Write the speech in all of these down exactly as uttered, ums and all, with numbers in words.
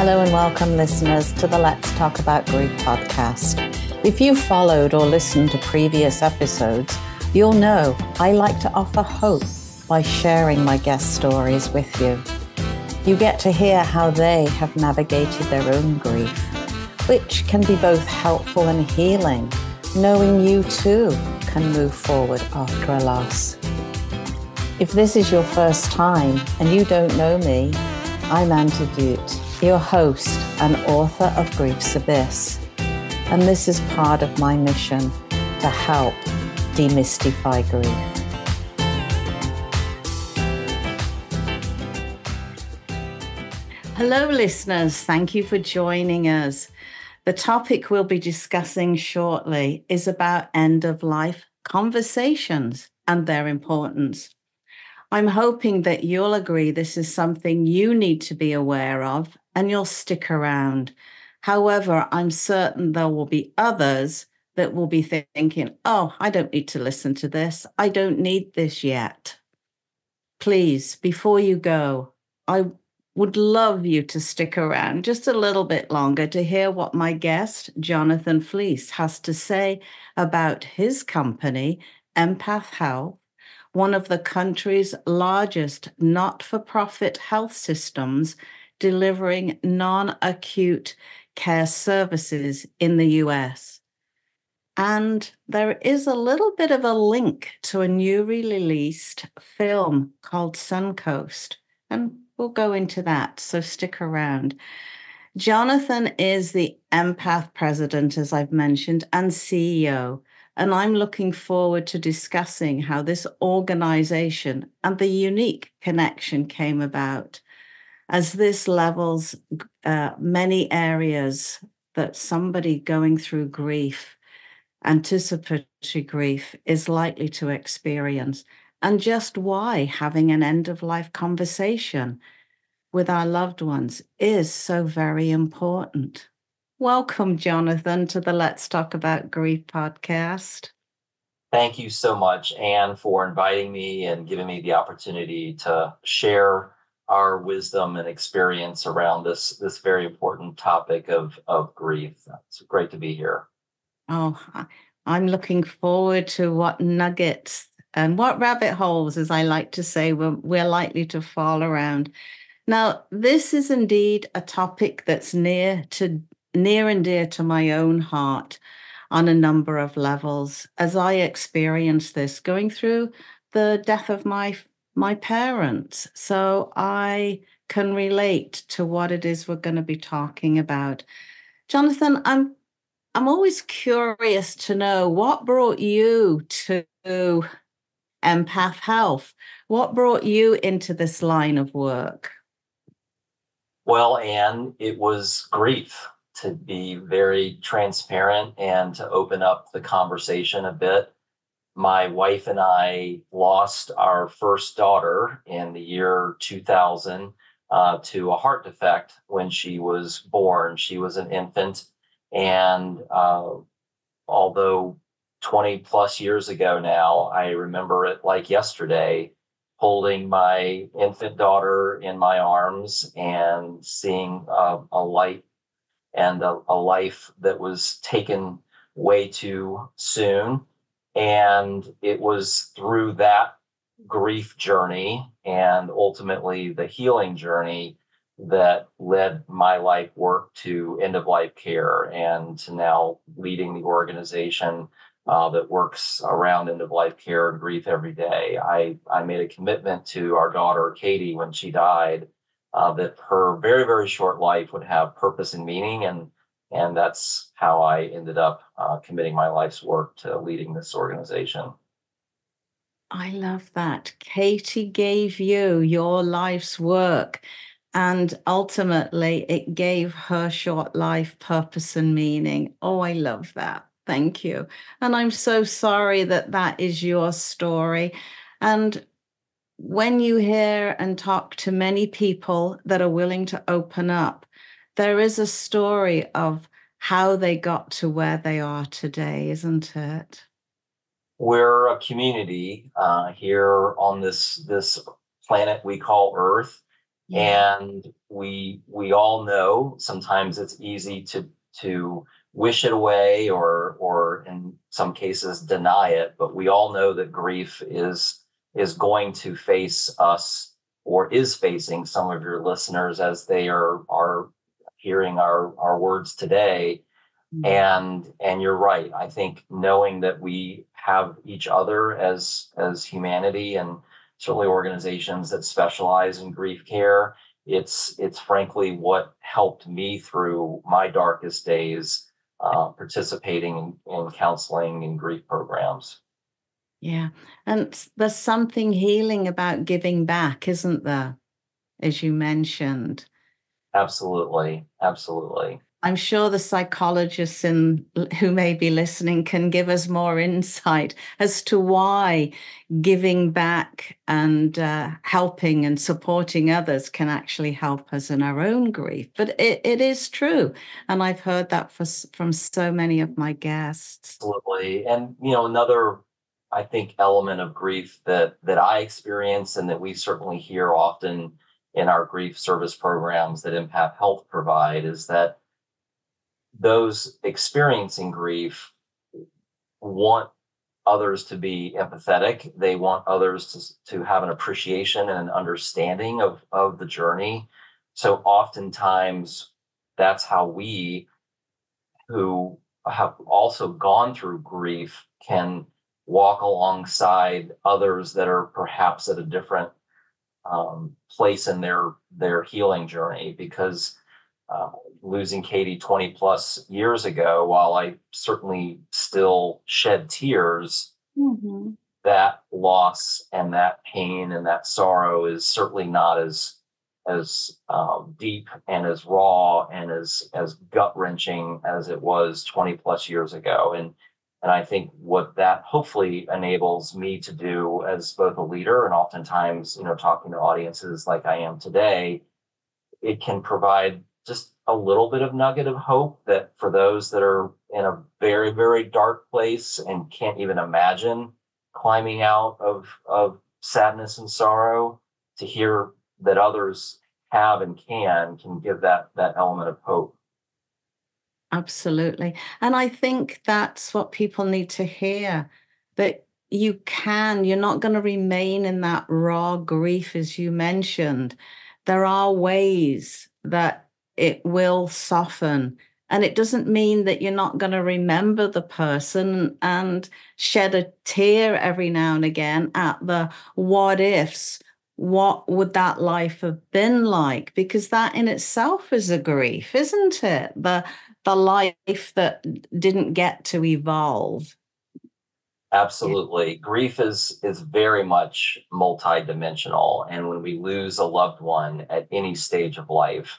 Hello and welcome, listeners, to the Let's Talk About Grief podcast. If you followed or listened to previous episodes, you'll know I like to offer hope by sharing my guest stories with you. You get to hear how they have navigated their own grief, which can be both helpful and healing, knowing you too can move forward after a loss. If this is your first time and you don't know me, I'm Antidote, your host and author of Grief's Abyss. And this is part of my mission to help demystify grief. Hello, listeners. Thank you for joining us. The topic we'll be discussing shortly is about end-of-life conversations and their importance. I'm hoping that you'll agree this is something you need to be aware of and you'll stick around. However, I'm certain there will be others that will be thinking, oh, I don't need to listen to this. I don't need this yet. Please, before you go, I would love you to stick around just a little bit longer to hear what my guest, Jonathan Fleece, has to say about his company, Empath Health, one of the country's largest not-for-profit health systems delivering non-acute care services in the U S. And there is a little bit of a link to a newly released film called Suncoast, and we'll go into that, so stick around. Jonathan is the Empath president, as I've mentioned, and C E O, and I'm looking forward to discussing how this organization and the unique connection came about, as this levels uh, many areas that somebody going through grief, anticipatory grief, is likely to experience. And just why having an end-of-life conversation with our loved ones is so very important. Welcome, Jonathan, to the Let's Talk About Grief podcast. Thank you so much, Anne, for inviting me and giving me the opportunity to share our wisdom and experience around this, this very important topic of, of grief. It's great to be here. Oh, I'm looking forward to what nuggets and what rabbit holes, as I like to say, we're, we're likely to fall around. Now, this is indeed a topic that's near to near and dear to my own heart on a number of levels, as I experienced this going through the death of my, my parents. So I can relate to what it is we're going to be talking about. Jonathan, I'm I'm always curious to know what brought you to Empath Health. What brought you into this line of work? Well, Anne, it was grief, to be very transparent and to open up the conversation a bit. My wife and I lost our first daughter in the year two thousand uh, to a heart defect when she was born. She was an infant, and uh, although twenty plus years ago now, I remember it like yesterday, holding my infant daughter in my arms and seeing a, a light and a, a life that was taken way too soon. And it was through that grief journey and ultimately the healing journey that led my life work to end-of-life care and to now leading the organization Uh, that works around end-of-life care and grief every day. I, I made a commitment to our daughter, Katie, when she died, uh, that her very, very short life would have purpose and meaning, and, and that's how I ended up uh, committing my life's work to leading this organization. I love that. Katie gave you your life's work, and ultimately it gave her short life purpose and meaning. Oh, I love that. Thank you. And I'm so sorry that that is your story. And when you hear and talk to many people that are willing to open up, there is a story of how they got to where they are today, isn't it? We're a community uh, here on this, this planet we call Earth. Yeah. And we we all know sometimes it's easy to to wish it away or or in some cases deny it, but we all know that grief is is going to face us or is facing some of your listeners as they are are hearing our our words today. Mm-hmm. And and you're right. I think knowing that we have each other as as humanity and certainly organizations that specialize in grief care, it's it's frankly what helped me through my darkest days uh, participating in, in counseling and grief programs. Yeah. And there's something healing about giving back, isn't there? As you mentioned. Absolutely. Absolutely. I'm sure the psychologists in, who may be listening can give us more insight as to why giving back and uh, helping and supporting others can actually help us in our own grief. But it, it is true. And I've heard that for, from so many of my guests. Absolutely. And, you know, another, I think, element of grief that, that I experience and that we certainly hear often in our grief service programs that Empath Health provide is that those experiencing grief want others to be empathetic. They want others to, to have an appreciation and an understanding of, of the journey. So oftentimes that's how we who have also gone through grief can walk alongside others that are perhaps at a different um, place in their, their healing journey. Because Uh, losing Katie twenty plus years ago, while I certainly still shed tears, mm-hmm. that loss and that pain and that sorrow is certainly not as as um, deep and as raw and as as gut-wrenching as it was twenty plus years ago. And and I think what that hopefully enables me to do as both a leader and oftentimes, you know, talking to audiences like I am today, it can provide just a little bit of nugget of hope that for those that are in a very, very dark place and can't even imagine climbing out of, of sadness and sorrow, to hear that others have and can, can give that, that element of hope. Absolutely. And I think that's what people need to hear, that you can, you're not going to remain in that raw grief, as you mentioned. There are ways that it will soften. And it doesn't mean that you're not going to remember the person and shed a tear every now and again at the what ifs. What would that life have been like? Because that in itself is a grief, isn't it? The, the life that didn't get to evolve. Absolutely. Grief is, is very much multidimensional. And when we lose a loved one at any stage of life,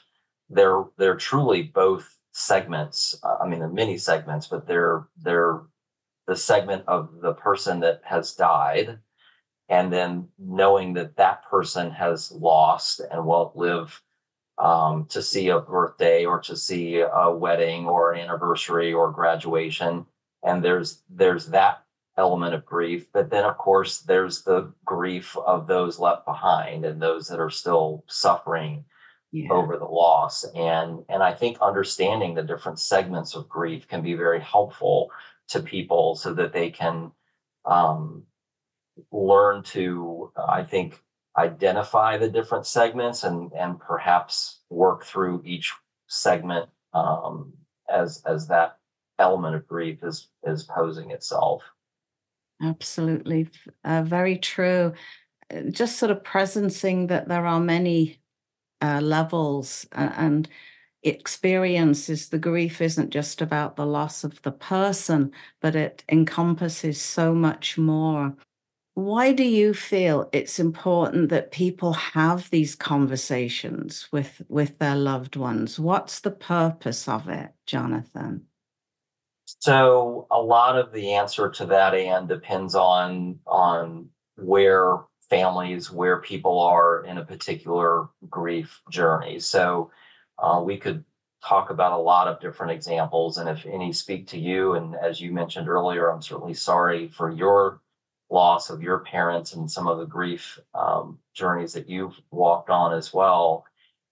They're they're truly both segments. Uh, I mean, they're many segments, but they're they're the segment of the person that has died, and then knowing that that person has lost and won't live um, to see a birthday or to see a wedding or an anniversary or graduation. And there's there's that element of grief, but then of course there's the grief of those left behind and those that are still suffering. Yeah. Over the loss. And and I think understanding the different segments of grief can be very helpful to people so that they can um, learn to, I think, identify the different segments and and perhaps work through each segment um, as as that element of grief is is posing itself. Absolutely. Uh, very true. Just sort of presencing that there are many Uh, levels and experiences. The grief isn't just about the loss of the person, but it encompasses so much more. Why do you feel it's important that people have these conversations with, with their loved ones? What's the purpose of it, Jonathan? So a lot of the answer to that, Anne, depends on, on where families, where people are in a particular grief journey. So uh, we could talk about a lot of different examples, and if any speak to you, and as you mentioned earlier, I'm certainly sorry for your loss of your parents and some of the grief um, journeys that you've walked on as well.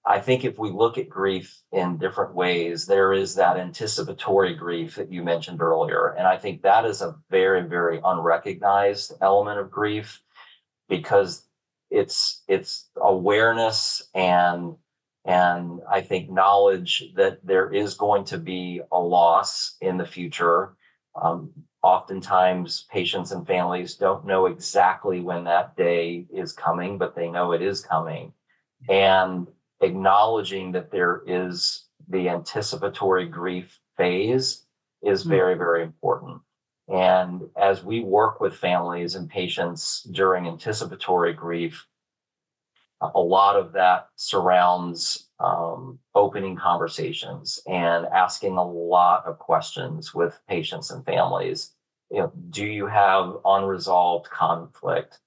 I think if we look at grief in different ways, there is that anticipatory grief that you mentioned earlier. And I think that is a very, very unrecognized element of grief, because it's it's awareness and and I think knowledge that there is going to be a loss in the future. Um, oftentimes patients and families don't know exactly when that day is coming, but they know it is coming. And acknowledging that there is the anticipatory grief phase is very, very important. And as we work with families and patients during anticipatory grief, a lot of that surrounds um, opening conversations and asking a lot of questions with patients and families. You know, do you have unresolved conflict?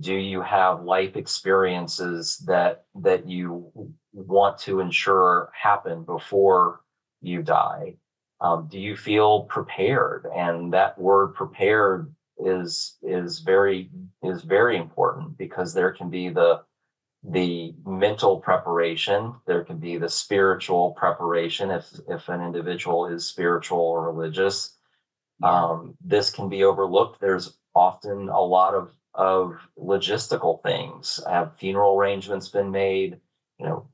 Do you have life experiences that that you want to ensure happen before you die? Um, do you feel prepared? And that word prepared is is very is very important, because there can be the the mental preparation, there can be the spiritual preparation if if an individual is spiritual or religious. Um, this can be overlooked. There's often a lot of of logistical things. Have funeral arrangements been made? You know,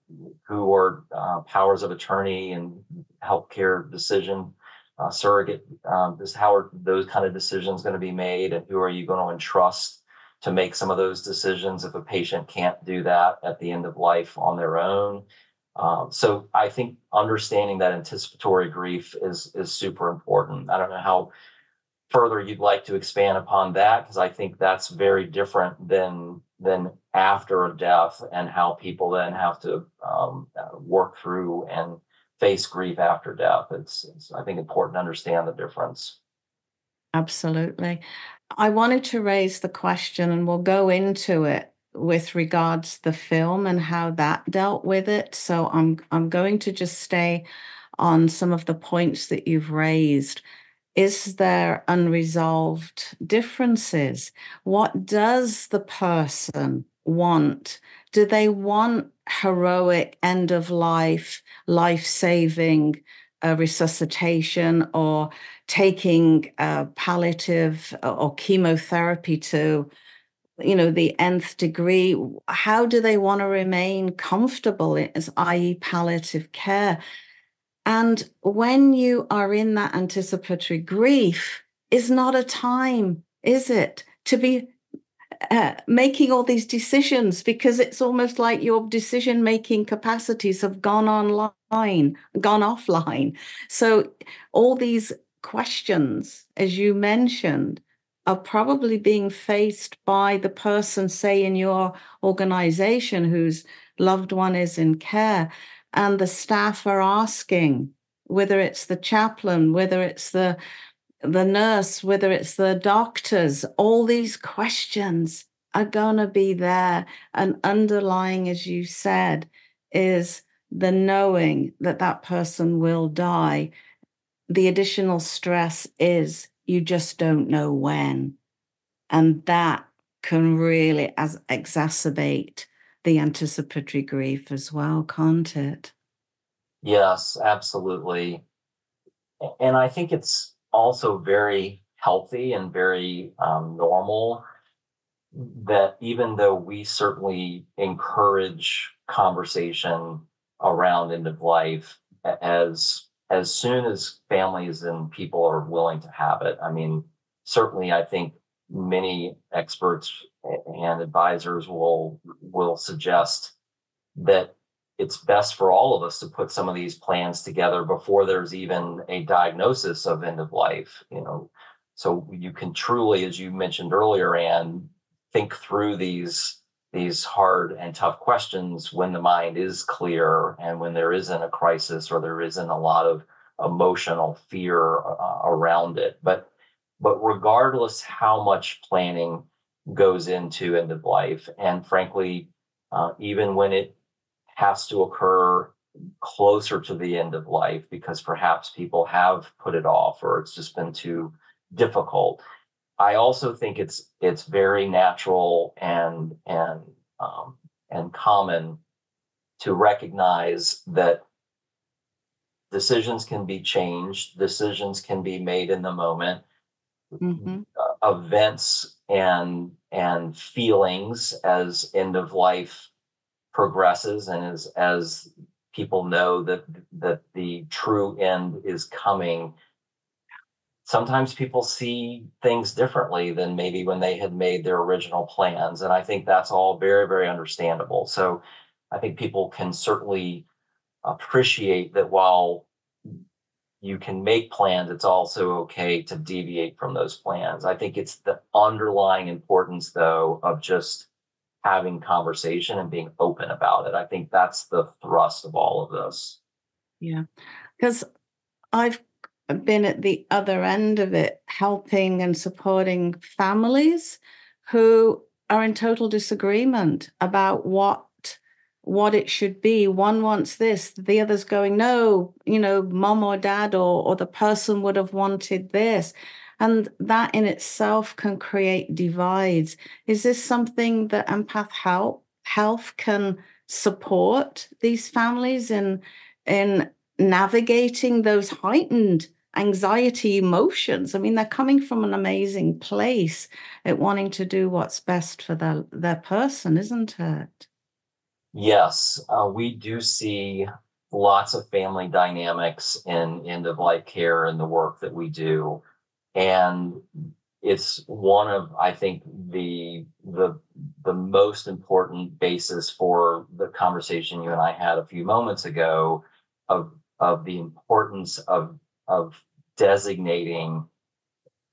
who are uh, powers of attorney and healthcare decision uh, surrogate? Um, this how are those kind of decisions going to be made, and who are you going to entrust to make some of those decisions if a patient can't do that at the end of life on their own? Um, so I think understanding that anticipatory grief is is super important. I don't know how further you'd like to expand upon that, because I think that's very different than than after a death and how people then have to um, work through and face grief after death. It's, it's, I think, important to understand the difference. Absolutely. I wanted to raise the question, and we'll go into it with regards to the film and how that dealt with it. So I'm I'm going to just stay on some of the points that you've raised. Is there unresolved differences? What does the person want? Do they want heroic end of life, life-saving uh, resuscitation, or taking uh, palliative or chemotherapy to, you know, the nth degree? How do they want to remain comfortable, as that is palliative care? And when you are in that anticipatory grief, is not a time, is it, to be uh, making all these decisions, because it's almost like your decision-making capacities have gone online, gone offline. So all these questions, as you mentioned, are probably being faced by the person, say, in your organization whose loved one is in care. And the staff are asking, whether it's the chaplain, whether it's the, the nurse, whether it's the doctors, all these questions are going to be there. And underlying, as you said, is the knowing that that person will die. The additional stress is you just don't know when. And that can really as- exacerbate the anticipatory grief as well, can't it? Yes, absolutely. And I think it's also very healthy and very um, normal that, even though we certainly encourage conversation around end of life, as as soon as families and people are willing to have it. I mean, certainly I think many experts and advisors will will suggest that it's best for all of us to put some of these plans together before there's even a diagnosis of end of life, you know, so you can truly, as you mentioned earlier, Anne, think through these these hard and tough questions when the mind is clear and when there isn't a crisis or there isn't a lot of emotional fear uh, around it. But but regardless how much planning goes into end of life, and frankly, uh, even when it has to occur closer to the end of life, because perhaps people have put it off or it's just been too difficult, I also think it's it's very natural and and um, and common to recognize that decisions can be changed, decisions can be made in the moment, mm-hmm. uh, events and and feelings as end of life progresses, and as as people know that that the true end is coming. Sometimes people see things differently than maybe when they had made their original plans. And I think that's all very, very understandable. So I think people can certainly appreciate that while you can make plans, it's also okay to deviate from those plans. I think it's the underlying importance, though, of just having conversation and being open about it. I think that's the thrust of all of this. Yeah, because I've been at the other end of it, helping and supporting families who are in total disagreement about what what it should be. One wants this, the other's going, no, you know, mom or dad or, or the person would have wanted this. And that in itself can create divides. Is this something that Empath Health, Health can support these families in, in navigating those heightened anxiety emotions? I mean, they're coming from an amazing place at wanting to do what's best for their, their person, isn't it? Yes, uh, we do see lots of family dynamics in end-of-life care and the work that we do. And it's one of, I think, the the the most important basis for the conversation you and I had a few moments ago of of the importance of of designating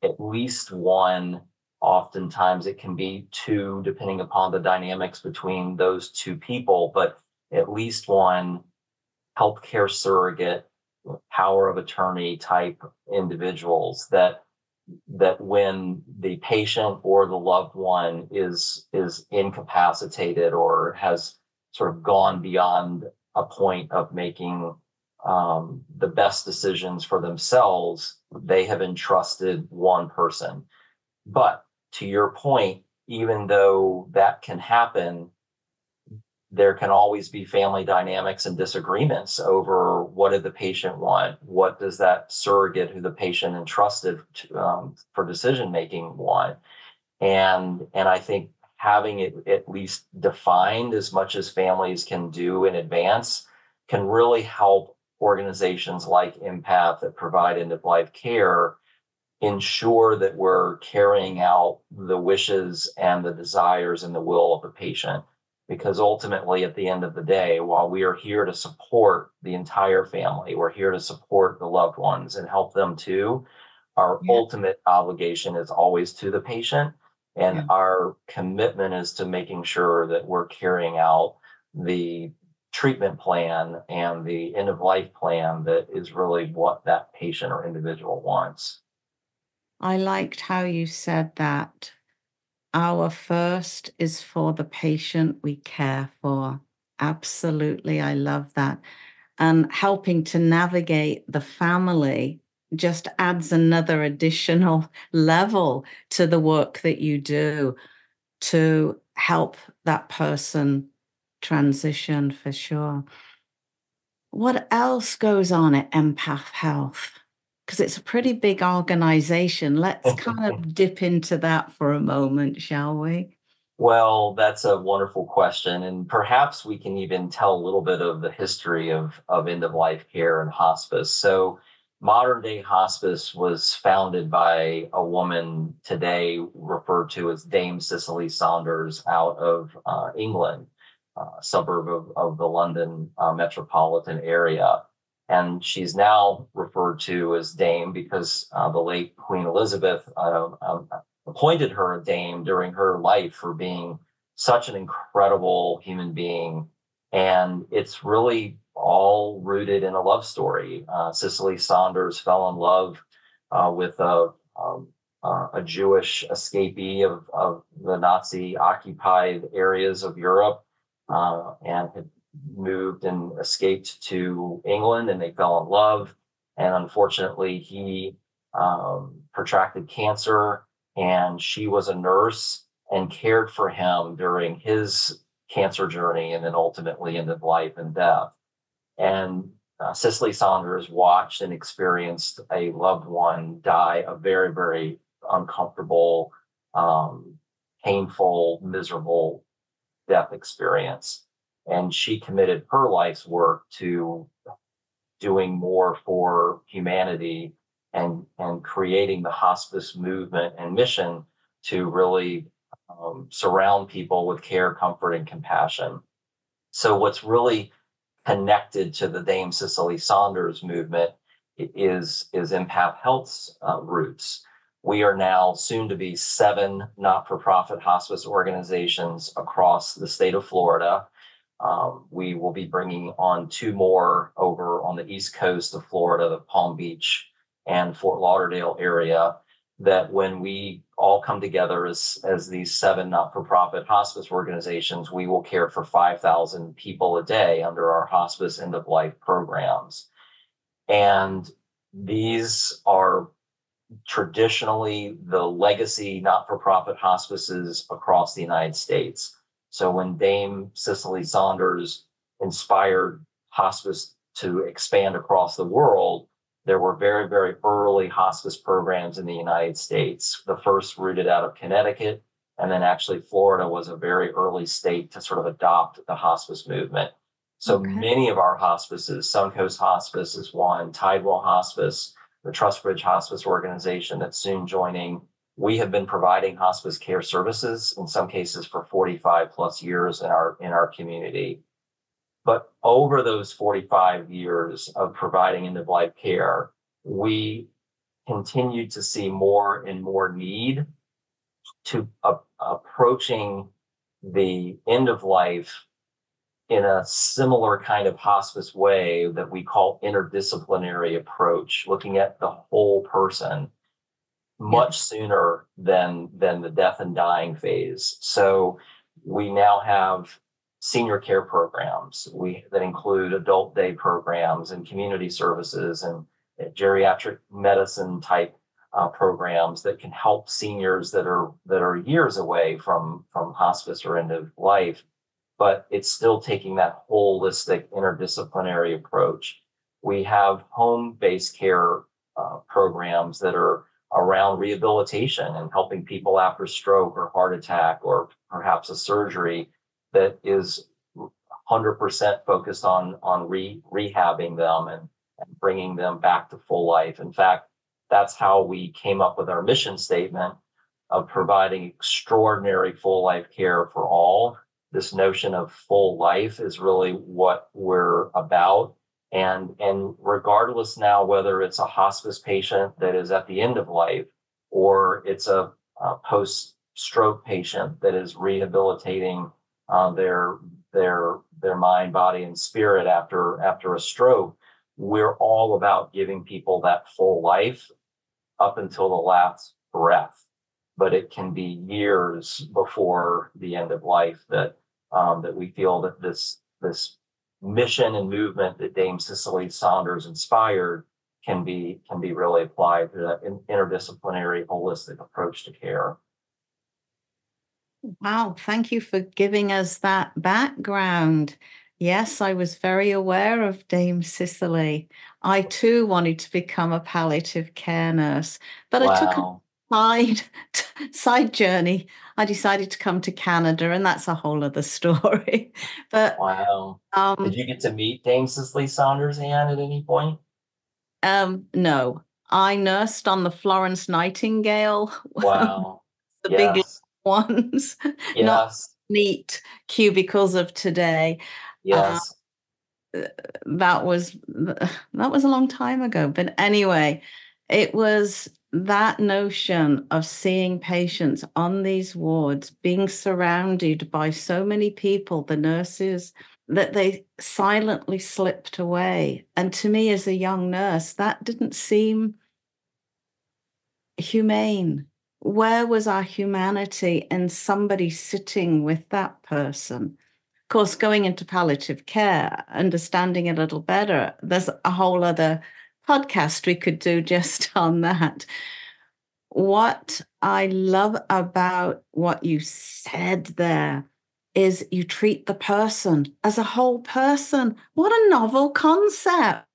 at least one. Oftentimes it can be two, depending upon the dynamics between those two people, but at least one healthcare surrogate, power of attorney type individuals that that when the patient or the loved one is is incapacitated or has sort of gone beyond a point of making um, the best decisions for themselves, they have entrusted one person. But to your point, even though that can happen, there can always be family dynamics and disagreements over what did the patient want? What does that surrogate who the patient entrusted to, um, for decision-making want? And, and I think having it at least defined as much as families can do in advance can really help organizations like Empath that provide end-of-life care ensure that we're carrying out the wishes and the desires and the will of the patient. Because ultimately, at the end of the day, while we are here to support the entire family, we're here to support the loved ones and help them too, our yeah. ultimate obligation is always to the patient. And yeah. our commitment is to making sure that we're carrying out the treatment plan and the end of life plan that is really what that patient or individual wants. I liked how you said that our first is for the patient we care for. Absolutely. I love that. And helping to navigate the family just adds another additional level to the work that you do to help that person transition, for sure. What else goes on at Empath Health? Because it's a pretty big organization. Let's kind of dip into that for a moment, shall we? Well, that's a wonderful question. And perhaps we can even tell a little bit of the history of, of end-of-life care and hospice. So modern-day hospice was founded by a woman today referred to as Dame Cicely Saunders out of uh, England, uh, suburb of, of the London uh, metropolitan area. And she's now referred to as Dame because uh, the late Queen Elizabeth uh, uh, appointed her a Dame during her life for being such an incredible human being. And it's really all rooted in a love story. Uh, Cicely Saunders fell in love uh, with a, um, uh, a Jewish escapee of, of the Nazi-occupied areas of Europe uh, and had moved and escaped to England, and they fell in love. And unfortunately, he um, protracted cancer and she was a nurse and cared for him during his cancer journey and then ultimately into life and death. And uh, Cicely Saunders watched and experienced a loved one die a very, very uncomfortable, um, painful, miserable death experience. And she committed her life's work to doing more for humanity and, and creating the hospice movement and mission to really um, surround people with care, comfort, and compassion. So what's really connected to the Dame Cicely Saunders movement is, is Empath Health's uh, roots. We are now soon to be seven not-for-profit hospice organizations across the state of Florida. Um, we will be bringing on two more over on the East Coast of Florida, the Palm Beach and Fort Lauderdale area, that when we all come together as, as these seven not-for-profit hospice organizations, we will care for five thousand people a day under our hospice end-of-life programs. And these are traditionally the legacy not-for-profit hospices across the United States. So when Dame Cicely Saunders inspired hospice to expand across the world, there were very, very early hospice programs in the United States. The first rooted out of Connecticut, and then actually Florida was a very early state to sort of adopt the hospice movement. So okay. Many of our hospices, Suncoast Hospice is one, Tidewell Hospice, the Trustbridge Hospice organization that's soon joining, we have been providing hospice care services in some cases for forty-five plus years in our in our community. But over those forty-five years of providing end-of-life care, we continue to see more and more need to uh, approaching the end of life in a similar kind of hospice way that we call interdisciplinary approach, looking at the whole person much yes. sooner than, than the death and dying phase. So we now have senior care programs we, that include adult day programs and community services and geriatric medicine type uh, programs that can help seniors that are that are years away from, from hospice or end of life. But it's still taking that holistic interdisciplinary approach. We have home-based care uh, programs that are around rehabilitation and helping people after stroke or heart attack or perhaps a surgery that is one hundred percent focused on, on re rehabbing them and, and bringing them back to full life. In fact, that's how we came up with our mission statement of providing extraordinary full life care for all. This notion of full life is really what we're about. And, and regardless now, whether it's a hospice patient that is at the end of life, or it's a, a post-stroke patient that is rehabilitating uh, their, their, their mind, body, and spirit after, after a stroke, we're all about giving people that full life up until the last breath. But it can be years before the end of life that um, that we feel that this this mission and movement that Dame Cicely Saunders inspired can be can be really applied to that interdisciplinary, holistic approach to care. Wow! Thank you for giving us that background. Yes, I was very aware of Dame Cicely. I too wanted to become a palliative care nurse, but wow. I took a Side, side journey. I decided to come to Canada, and that's a whole other story. But wow, um, did you get to meet Dame Cicely Saunders, Anne, at any point? Um, no, I nursed on the Florence Nightingale. Wow, the yes. big ones, yes. not neat cubicles of today. Yes, uh, that was that was a long time ago. But anyway, it was. That notion of seeing patients on these wards being surrounded by so many people, the nurses, that they silently slipped away. And to me as a young nurse, that didn't seem humane. Where was our humanity in somebody sitting with that person? Of course, going into palliative care, understanding a little better, there's a whole other podcast we could do just on that. what I love about what you said there is you treat the person as a whole person. What a novel concept.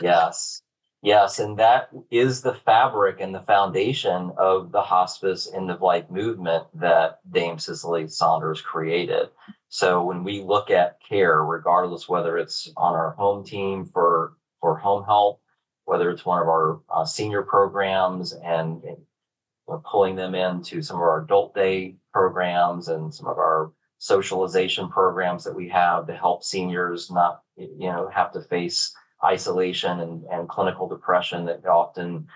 Yes. Yes. And that is the fabric and the foundation of the hospice end of life movement that Dame Cicely Saunders created. So when we look at care, regardless whether it's on our home team for, for home help, whether it's one of our uh, senior programs and, and we're pulling them into some of our adult day programs and some of our socialization programs that we have to help seniors not, you know, have to face isolation and, and clinical depression that often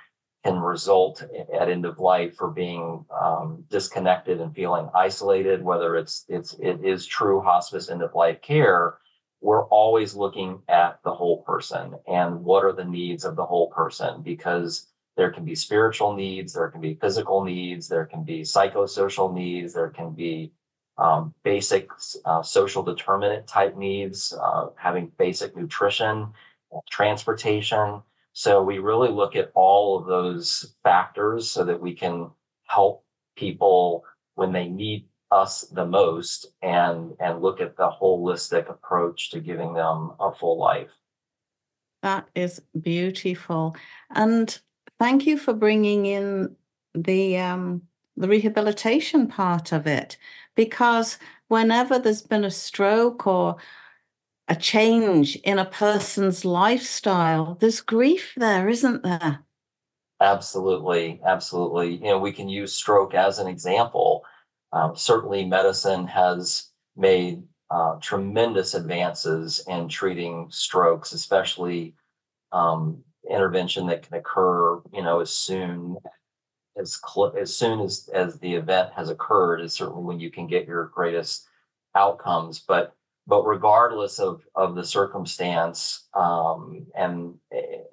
can result at end of life for being um, disconnected and feeling isolated. Whether it's it's it is true hospice end of life care, we're always looking at the whole person and what are the needs of the whole person, because there can be spiritual needs, there can be physical needs, there can be psychosocial needs, there can be um, basic uh, social determinant type needs, uh, having basic nutrition, transportation. So we really look at all of those factors so that we can help people when they need us the most, and and look at the holistic approach to giving them a full life. That is beautiful. And thank you for bringing in the um, the rehabilitation part of it, because whenever there's been a stroke or a change in a person's lifestyle, there's grief there, isn't there? Absolutely, absolutely. You know, we can use stroke as an example. Um, certainly, medicine has made uh, tremendous advances in treating strokes, especially um, intervention that can occur, you know, as soon as cl- as soon as, as the event has occurred is certainly when you can get your greatest outcomes. But but regardless of of the circumstance, um, and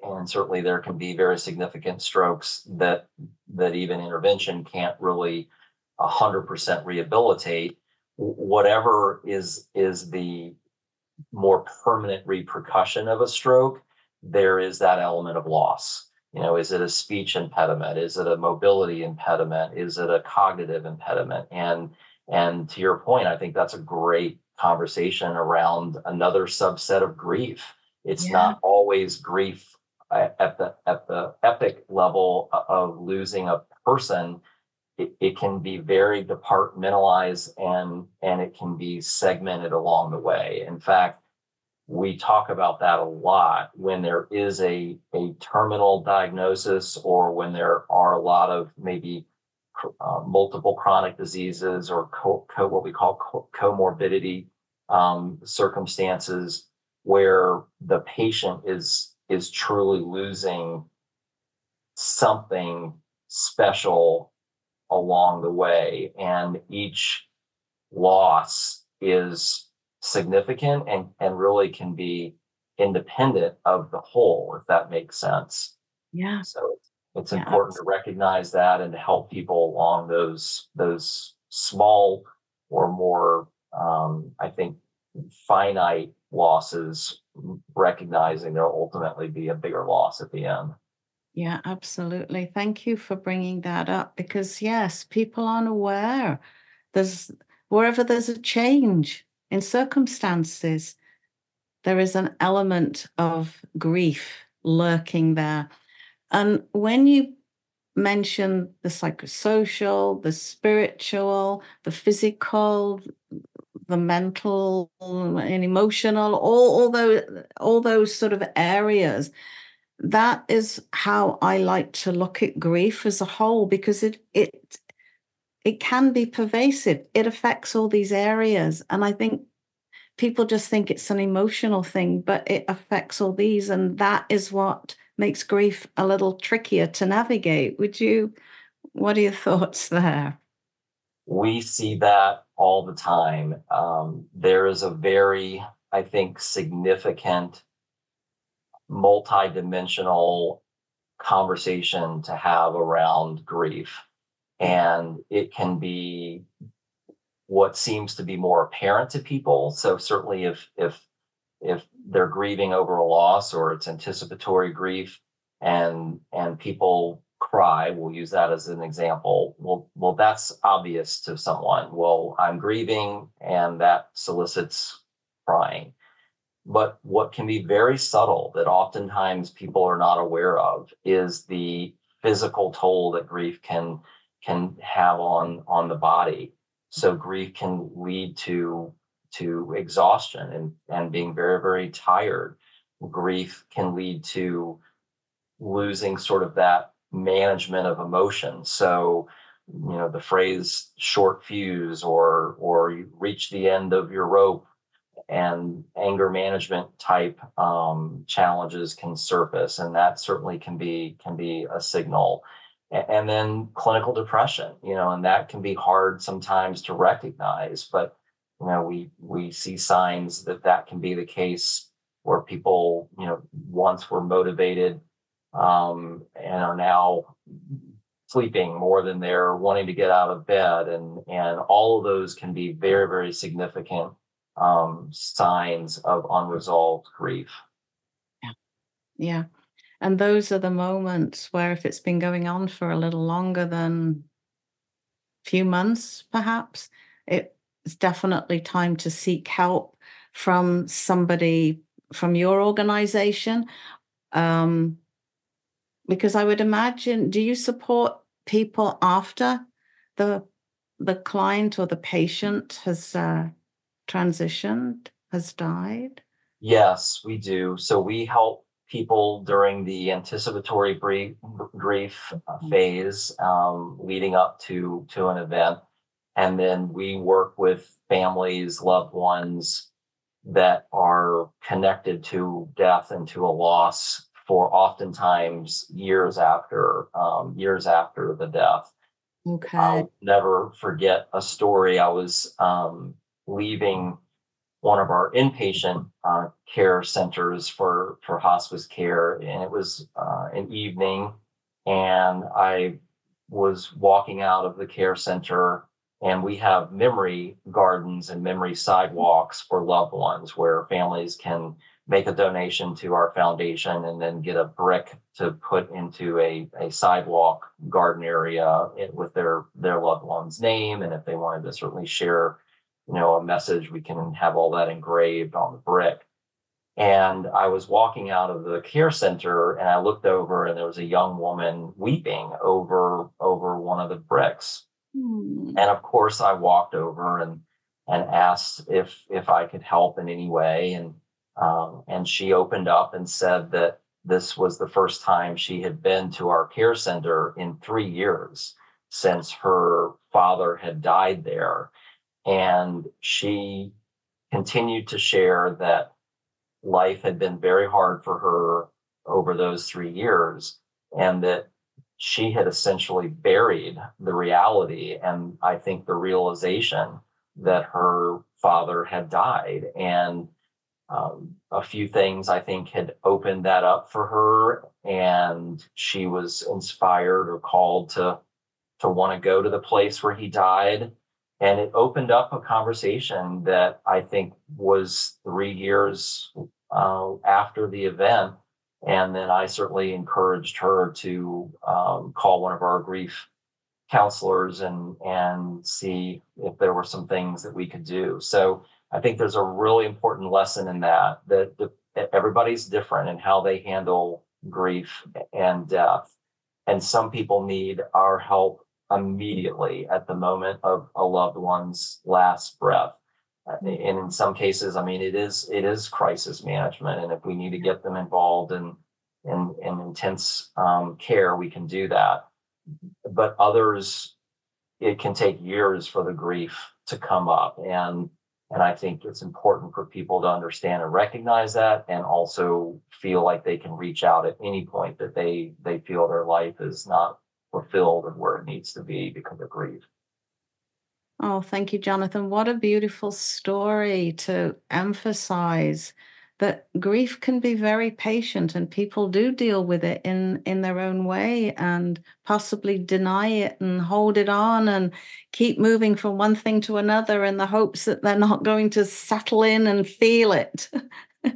and certainly there can be very significant strokes that that even intervention can't really one hundred percent rehabilitate. Whatever is is the more permanent repercussion of a stroke, there is that element of loss. You know, is it a speech impediment? Is it a mobility impediment? Is it a cognitive impediment? And and to your point, I think that's a great conversation around another subset of grief. It's yeah. not always grief at the at the epic level of losing a person. It, it can be very departmentalized and and it can be segmented along the way. In fact, we talk about that a lot when there is a, a terminal diagnosis, or when there are a lot of maybe uh, multiple chronic diseases or co- co- what we call co- comorbidity um, circumstances where the patient is is truly losing something special along the way, and each loss is significant and and really can be independent of the whole, if that makes sense. Yeah. So it's yeah, important absolutely. to recognize that and to help people along those those small or more um, I think finite losses, recognizing there'll ultimately be a bigger loss at the end. Yeah, absolutely. Thank you for bringing that up, because yes, people aren't aware. There's wherever there's a change in circumstances, there is an element of grief lurking there. And when you mention the psychosocial, the spiritual, the physical, the mental and emotional, all, all those all those sort of areas, that is how I like to look at grief as a whole, because it it it can be pervasive. It affects all these areas. And I think people just think it's an emotional thing, but it affects all these. And that is what makes grief a little trickier to navigate. Would you, what are your thoughts there? We see that all the time. Um, there is a very, I think, significant multi-dimensional conversation to have around grief, and it can be what seems to be more apparent to people. So certainly if if if they're grieving over a loss, or it's anticipatory grief, and and people cry, we'll use that as an example. Well, well, that's obvious to someone. Well, I'm grieving, and that solicits crying. But what can be very subtle that oftentimes people are not aware of is the physical toll that grief can can have on on the body. So grief can lead to to exhaustion and, and being very, very tired. Grief can lead to losing sort of that management of emotion. So, you know, the phrase short fuse or or you reach the end of your rope and anger management type um, challenges can surface. And that certainly can be can be a signal. And then clinical depression, you know, and that can be hard sometimes to recognize, but, you know, we we see signs that that can be the case where people, you know, once were motivated um, and are now sleeping more than they're wanting to get out of bed. And, and all of those can be very, very significant um, signs of unresolved grief. Yeah. Yeah. And those are the moments where, if it's been going on for a little longer than a few months, perhaps, it's definitely time to seek help from somebody from your organization. Um, because I would imagine, do you support people after the the client or the patient has uh, transitioned, has died? Yes, we do. So we help people during the anticipatory grief, grief phase um, leading up to, to an event. And then we work with families, loved ones that are connected to death and to a loss for oftentimes years after, um, years after the death. Okay. I'll never forget a story. I was um, leaving one of our inpatient uh, care centers for, for hospice care. And it was uh, an evening, and I was walking out of the care center, and we have memory gardens and memory sidewalks for loved ones where families can make a donation to our foundation and then get a brick to put into a, a sidewalk garden area with their, their loved one's name. And if they wanted to certainly share, you know, a message, we can have all that engraved on the brick. And I was walking out of the care center, and I looked over, and there was a young woman weeping over, over one of the bricks. Mm. And of course I walked over and, and asked if, if I could help in any way. And, um, and she opened up and said that this was the first time she had been to our care center in three years since her father had died there. And she continued to share that life had been very hard for her over those three years, and that she had essentially buried the reality. And I think the realization that her father had died, and um, a few things I think had opened that up for her. And she was inspired or called to, to want to go to the place where he died. And it opened up a conversation that I think was three years uh, after the event. And then I certainly encouraged her to um, call one of our grief counselors and, and see if there were some things that we could do. So I think there's a really important lesson in that, that, the, that everybody's different in how they handle grief and death. And some people need our help immediately at the moment of a loved one's last breath. And in some cases, I mean, it is it is crisis management. And if we need to get them involved in, in, in intense um, care, we can do that. But others, it can take years for the grief to come up. And, and I think it's important for people to understand and recognize that, and also feel like they can reach out at any point that they, they feel their life is not fulfilled and where it needs to be because of grief. Oh, thank you, Jonathan. What a beautiful story to emphasize that grief can be very patient, and people do deal with it in, in their own way, and possibly deny it and hold it on and keep moving from one thing to another in the hopes that they're not going to settle in and feel it.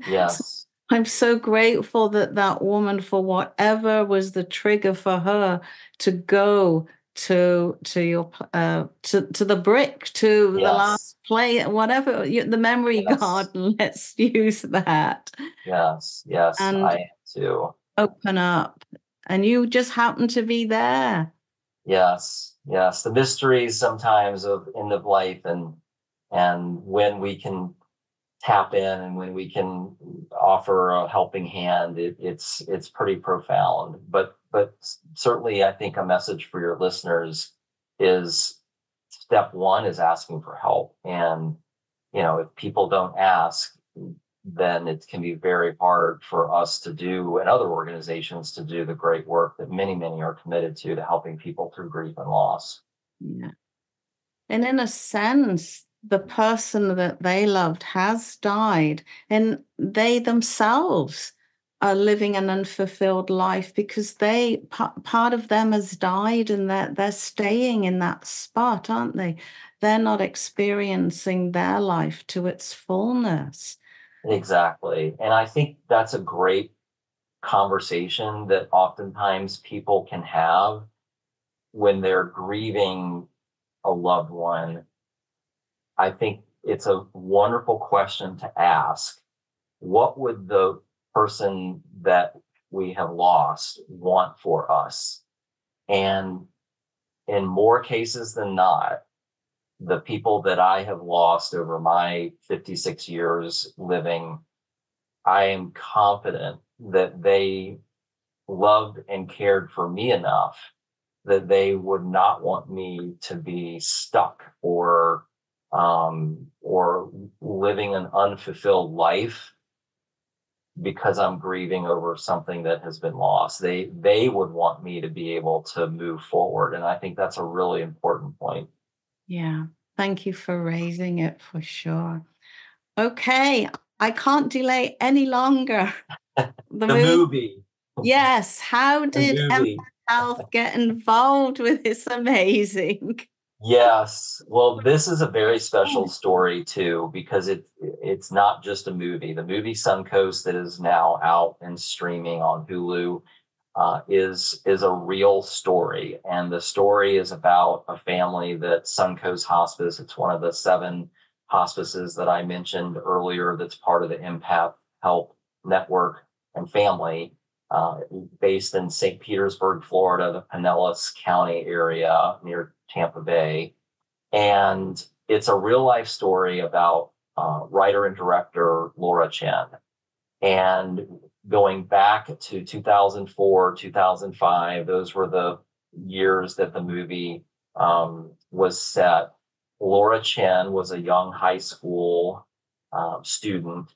Yes. I'm so grateful that that woman, for whatever was the trigger for her to go to to your uh, to to the brick, to yes. the last play, whatever you, the memory yes. garden. Let's use that. Yes, yes, and I am too. Open up, and you just happen to be there. Yes, yes, the mysteries sometimes of end of life, and and when we can tap in and when we can offer a helping hand, it, it's it's pretty profound. But but certainly, I think a message for your listeners is step one is asking for help. And you know, if people don't ask, then it can be very hard for us to do and other organizations to do the great work that many, many are committed to, to helping people through grief and loss. Yeah. And in a sense, the person that they loved has died, and they themselves are living an unfulfilled life because they p- part of them has died, and that they're, they're staying in that spot, aren't they? They're not experiencing their life to its fullness. Exactly. And I think that's a great conversation that oftentimes people can have when they're grieving a loved one. I think it's a wonderful question to ask. What would the person that we have lost want for us? And in more cases than not, the people that I have lost over my fifty-six years living, I am confident that they loved and cared for me enough that they would not want me to be stuck or Um, or living an unfulfilled life because I'm grieving over something that has been lost. They they would want me to be able to move forward. And I think that's a really important point. Yeah. Thank you for raising it for sure. Okay. I can't delay any longer. The, the movie. movie. Yes. How did Empath Health get involved with this amazing... Yes. Well, this is a very special story, too, because it it's not just a movie. The movie Suncoast that is now out and streaming on Hulu uh, is is a real story. And the story is about a family that Suncoast Hospice, it's one of the seven hospices that I mentioned earlier that's part of the Empath Health Network and family, uh, based in Saint Petersburg, Florida, the Pinellas County area near Tampa Bay. And it's a real life story about uh, writer and director Laura Chen. And going back to two thousand four, two thousand five, those were the years that the movie um, was set. Laura Chen was a young high school uh, student,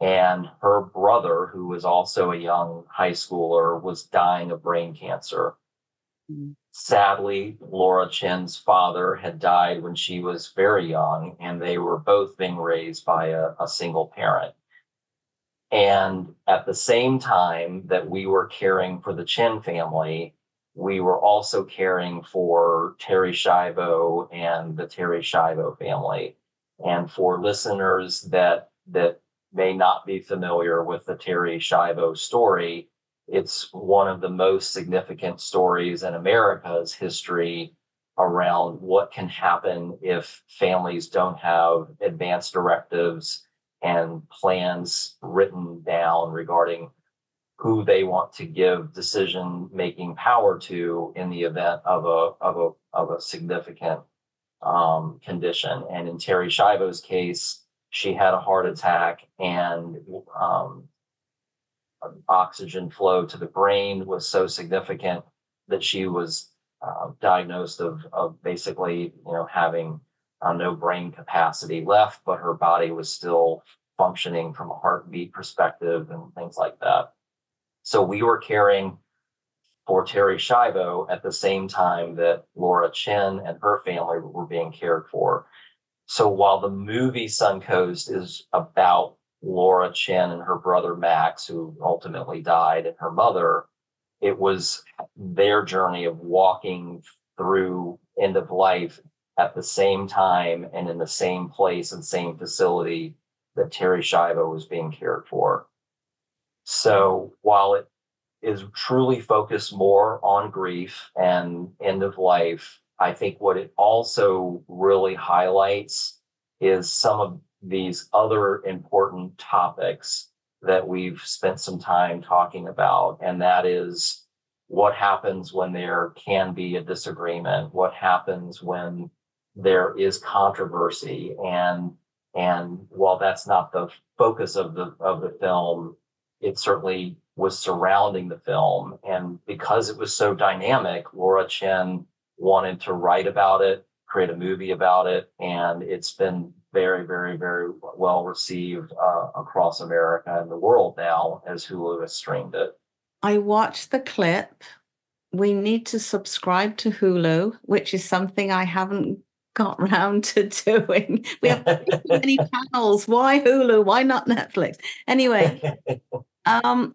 and her brother, who was also a young high schooler, was dying of brain cancer. Mm-hmm. Sadly, Laura Chen's father had died when she was very young, and they were both being raised by a, a single parent. And at the same time that we were caring for the Chen family, we were also caring for Terri Schiavo and the Terri Schiavo family. And for listeners that, that may not be familiar with the Terri Schiavo story, it's one of the most significant stories in America's history around what can happen if families don't have advance directives and plans written down regarding who they want to give decision-making power to in the event of a of a of a significant um, condition. And in Terri Schiavo's case, she had a heart attack, and um, oxygen flow to the brain was so significant that she was uh, diagnosed of, of basically, you know, having uh, no brain capacity left, but her body was still functioning from a heartbeat perspective and things like that. So we were caring for Terri Schiavo at the same time that Laura Chen and her family were being cared for. So while the movie Suncoast is about Laura Chen and her brother Max, who ultimately died, and her mother, it was their journey of walking through end of life at the same time and in the same place and same facility that Terri Schiavo was being cared for. So while it is truly focused more on grief and end of life, I think what it also really highlights is some of these other important topics that we've spent some time talking about. And that is what happens when there can be a disagreement, what happens when there is controversy. And, and while that's not the focus of the, of the film, it certainly was surrounding the film. And because it was so dynamic, Laura Chen wanted to write about it, create a movie about it, and it's been very, very, very well received uh, across America and the world now as Hulu has streamed it. I watched the clip. We need to subscribe to Hulu, which is something I haven't got round to doing. We have too many channels. Why Hulu? Why not Netflix? Anyway, um,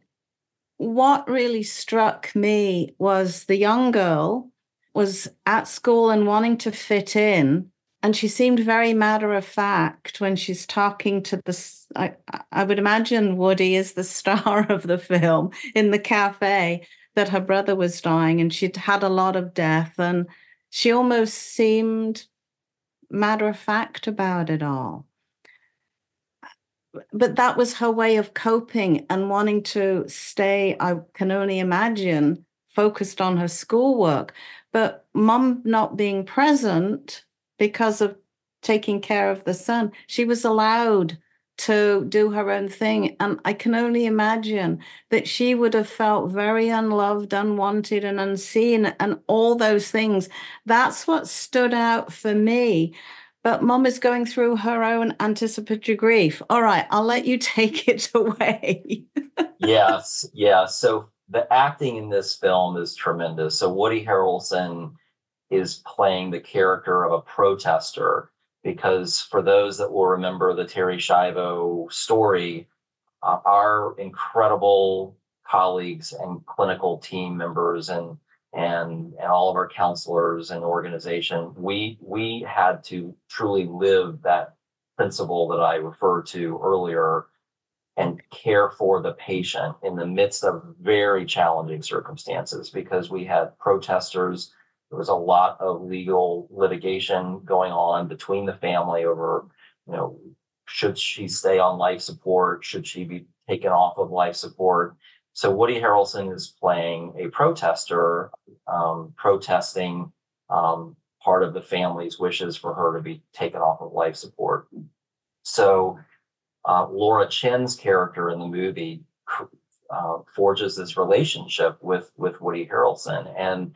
what really struck me was the young girl was at school and wanting to fit in. And she seemed very matter of fact when she's talking to the, I, I would imagine Woody is the star of the film, in the cafe, that her brother was dying and she'd had a lot of death. And she almost seemed matter of fact about it all. But that was her way of coping and wanting to stay, I can only imagine, focused on her schoolwork. But mum not being present, because of taking care of the son, she was allowed to do her own thing. And I can only imagine that she would have felt very unloved, unwanted, and unseen, and all those things. That's what stood out for me. But mom is going through her own anticipatory grief. All right, I'll let you take it away. Yes, yeah. So the acting in this film is tremendous. So Woody Harrelson is playing the character of a protester, because for those that will remember the Terri Schiavo story, uh, our incredible colleagues and clinical team members and and and all of our counselors and organization, we we had to truly live that principle that I referred to earlier and care for the patient in the midst of very challenging circumstances, because we had protesters. There was a lot of legal litigation going on between the family over, you know, should she stay on life support? Should she be taken off of life support? So Woody Harrelson is playing a protester, um, protesting um, part of the family's wishes for her to be taken off of life support. So uh, Laura Chen's character in the movie uh, forges this relationship with, with Woody Harrelson. And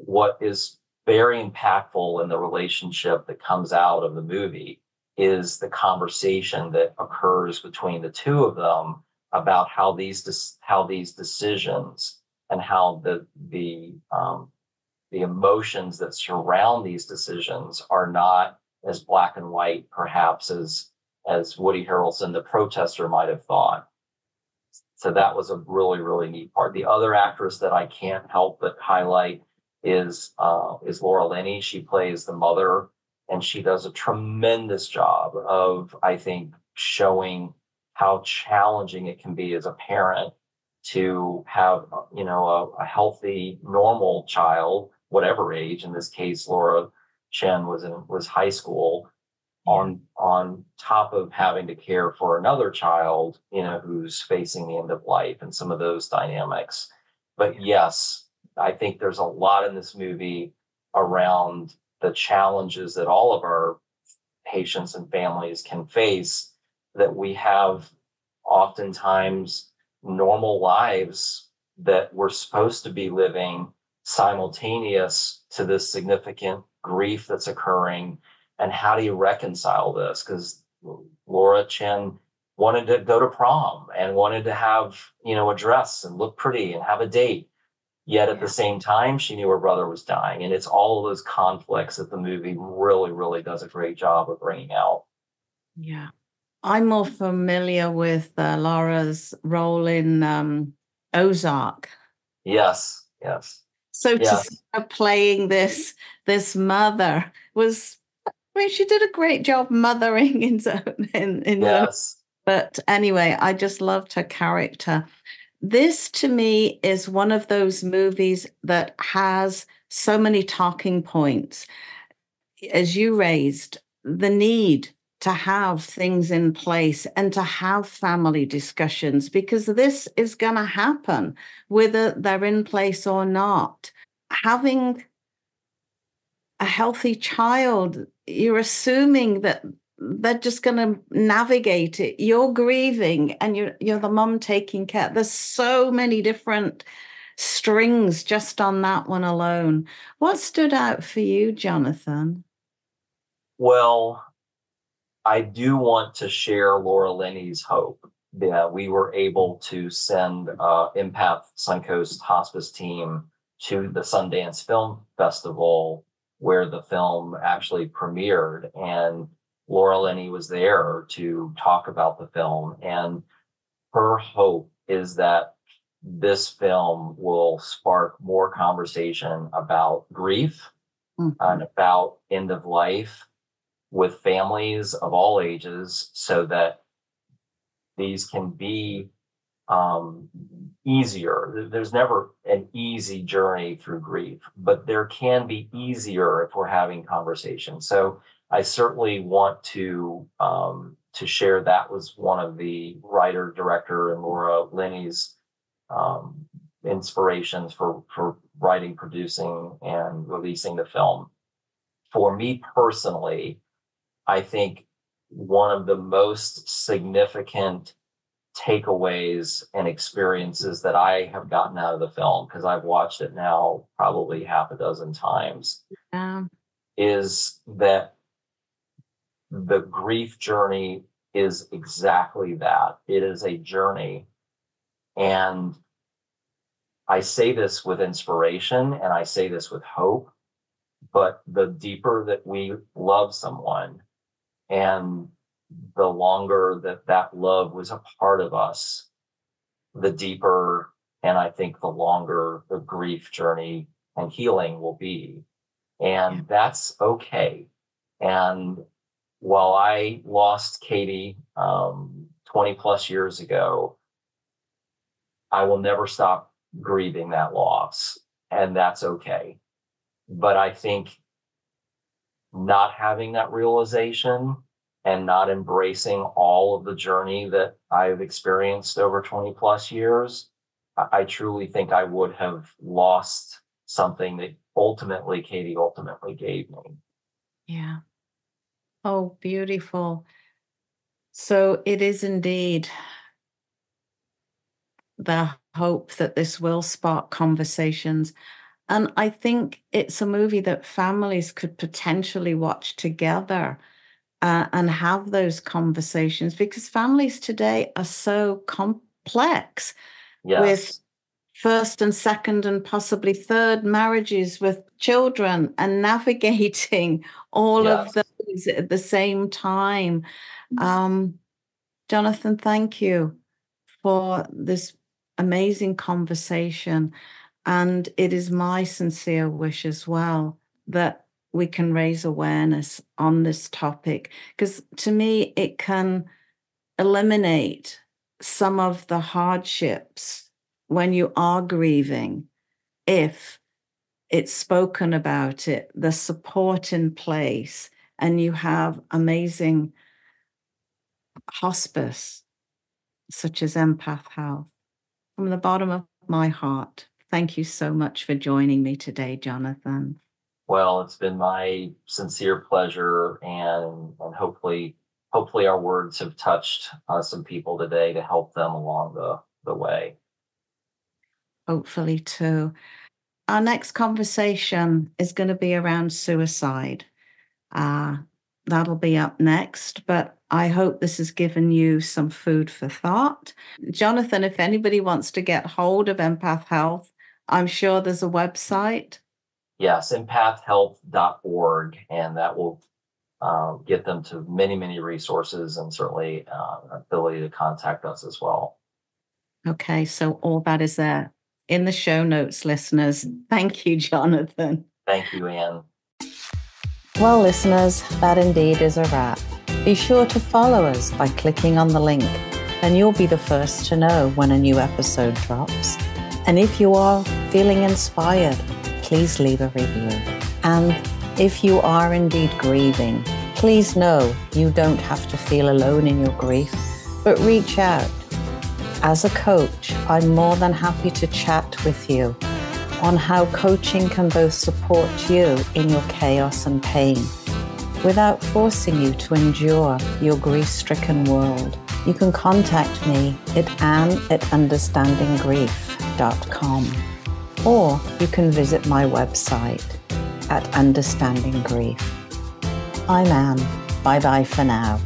what is very impactful in the relationship that comes out of the movie is the conversation that occurs between the two of them about how these how these decisions and how the the um, the emotions that surround these decisions are not as black and white, perhaps, as as Woody Harrelson, the protester, might have thought. So that was a really, really neat part. The other actress that I can't help but highlight is uh, is Laura Linney. She plays the mother, and she does a tremendous job of, I think, showing how challenging it can be as a parent to have, you know, a, a healthy, normal child, whatever age. In this case, Laura Chen was in was high school, on on top of having to care for another child, you know, who's facing the end of life and some of those dynamics. But yes, I think there's a lot in this movie around the challenges that all of our patients and families can face, that we have oftentimes normal lives that we're supposed to be living simultaneous to this significant grief that's occurring. And how do you reconcile this? Because Laura Chen wanted to go to prom and wanted to have, you know, a dress and look pretty and have a date. Yet at the same time, she knew her brother was dying. And it's all of those conflicts that the movie really, really does a great job of bringing out. Yeah. I'm more familiar with uh, Laura's role in um, Ozark. Yes, yes. So yes. To see her playing this, this mother was, I mean, she did a great job mothering in, in, in yes. But anyway, I just loved her character. This, to me, is one of those movies that has so many talking points. As you raised, the need to have things in place and to have family discussions, because this is going to happen, whether they're in place or not. Having a healthy child, you're assuming that they're just going to navigate it. You're grieving and you're, you're the mom taking care. There's so many different strings just on that one alone. What stood out for you, Jonathan? Well, I do want to share Laura Linney's hope. Yeah, we were able to send uh, Empath Suncoast Hospice team to the Sundance Film Festival, where the film actually premiered, and Laura Linney was there to talk about the film. And her hope is that this film will spark more conversation about grief mm-hmm. and about end of life with families of all ages, so that these can be um, easier. There's never an easy journey through grief, but there can be easier if we're having conversations. So I certainly want to um, to share that was one of the writer, director, and Laura Linney's um, inspirations for, for writing, producing, and releasing the film. For me personally, I think one of the most significant takeaways and experiences that I have gotten out of the film, because I've watched it now probably half a dozen times, yeah. is that the grief journey is exactly that. It is a journey. And I say this with inspiration, and I say this with hope, but the deeper that we love someone, and the longer that that love was a part of us, the deeper, and I think the longer the grief journey and healing will be. And that's okay. And while I lost Katie um, twenty plus years ago, I will never stop grieving that loss. And that's okay. But I think not having that realization and not embracing all of the journey that I've experienced over twenty plus years, I truly think I would have lost something that ultimately Katie ultimately gave me. Yeah. Oh, beautiful. So it is indeed the hope that this will spark conversations. And I think it's a movie that families could potentially watch together uh, and have those conversations, because families today are so complex yes. with first and second and possibly third marriages, with children, and navigating all yes. of those at the same time. Um, Jonathan, thank you for this amazing conversation. And it is my sincere wish as well that we can raise awareness on this topic, because to me, it can eliminate some of the hardships when you are grieving, if it's spoken about, it, the support in place, and you have amazing hospice such as Empath Health. From the bottom of my heart, thank you so much for joining me today, Jonathan. Well, it's been my sincere pleasure, and, and hopefully hopefully our words have touched uh, some people today to help them along the, the way. Hopefully too. Our next conversation is going to be around suicide. Uh, that'll be up next, but I hope this has given you some food for thought. Jonathan, if anybody wants to get hold of Empath Health, I'm sure there's a website. Yes, empath health dot org, and that will uh, get them to many, many resources, and certainly uh, ability to contact us as well. Okay, so all that is there in the show notes, listeners. Thank you, Jonathan. Thank you, Anne. Well, listeners, that indeed is a wrap. Be sure to follow us by clicking on the link, and you'll be the first to know when a new episode drops. And if you are feeling inspired, please leave a review. And if you are indeed grieving, please know you don't have to feel alone in your grief, but reach out. As a coach, I'm more than happy to chat with you on how coaching can both support you in your chaos and pain without forcing you to endure your grief-stricken world. You can contact me at anne at understanding grief dot com, or you can visit my website at Understanding Grief. I'm Anne. Bye-bye for now.